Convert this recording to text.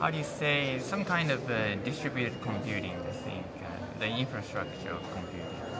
how do you say, some kind of distributed computing, I think, the infrastructure of computing.